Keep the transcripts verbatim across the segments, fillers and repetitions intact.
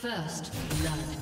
First blood.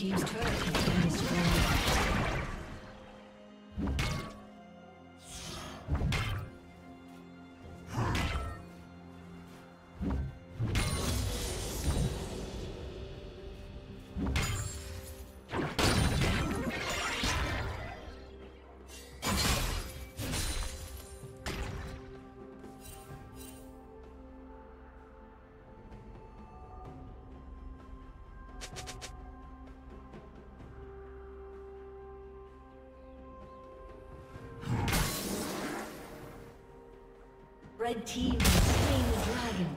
team's turret has been destroyed. Red team has slain the dragon.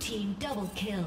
Team double kill.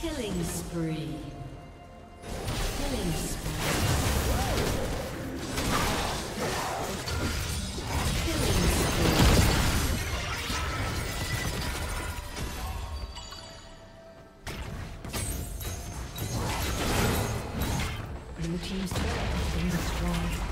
Killing spree. Killing spree. Killing spree. Blue team's turret has been destroyed.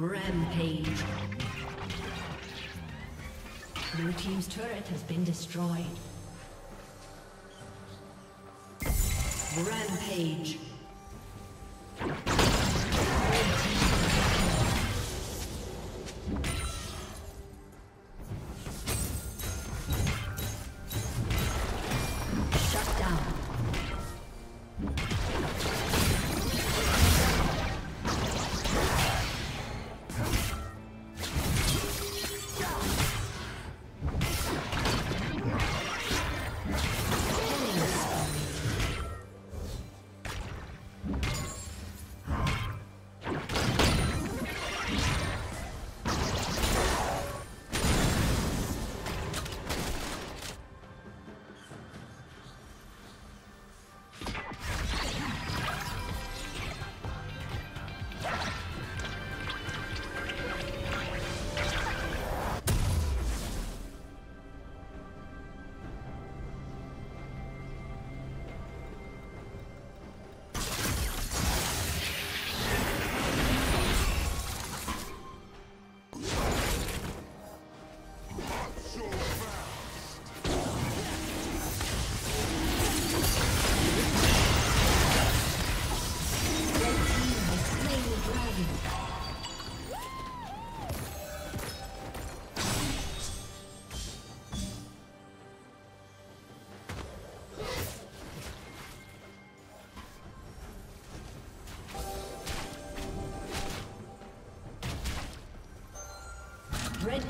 Rampage. Blue team's turret has been destroyed. Rampage. Red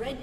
Red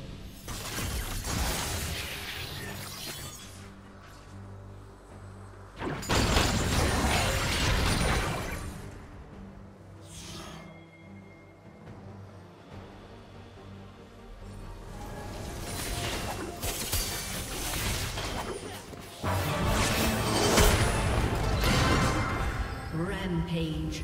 Rampage.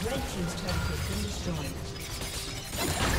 Red team's turret has been destroyed.